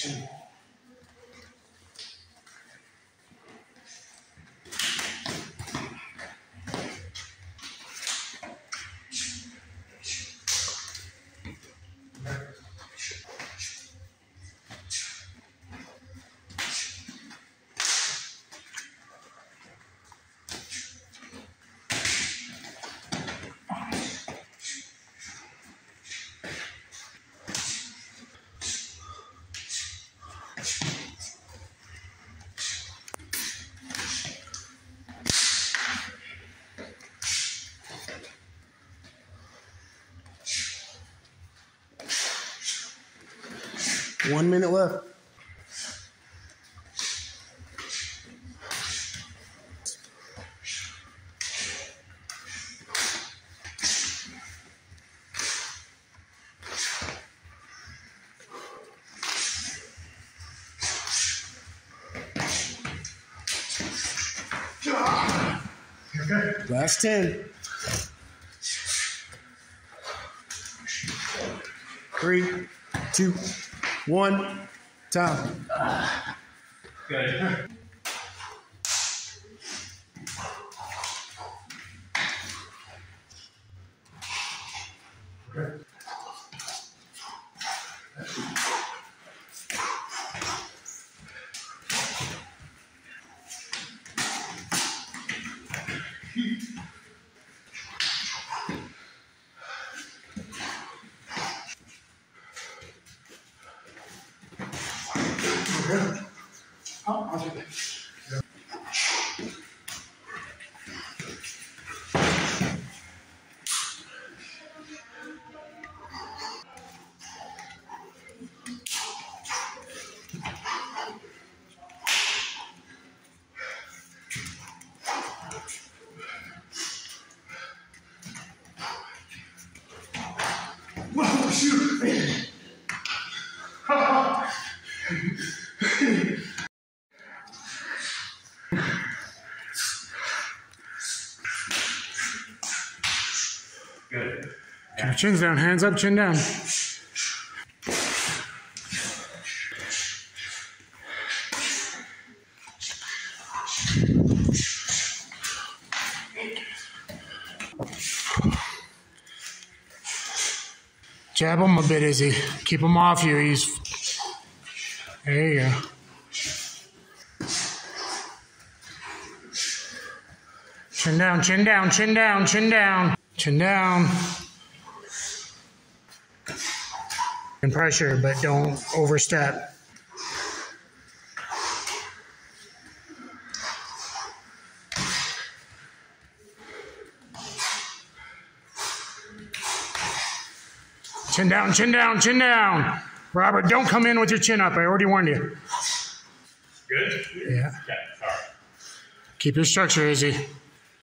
action.1 minute left. Okay. Last 10. 3, 2, 1, time. Good. Okay. Good. Yeah. Chin's down, hands up, chin down. Jab him a bit, Izzy. Keep him off you. There you go. Chin down, chin down, chin down, chin down. Chin down. And pressure, but don't overstep. Chin down, chin down, chin down. Robert, don't come in with your chin up. I already warned you. Good? Yeah. Okay, all right. Keep your structure, Izzy.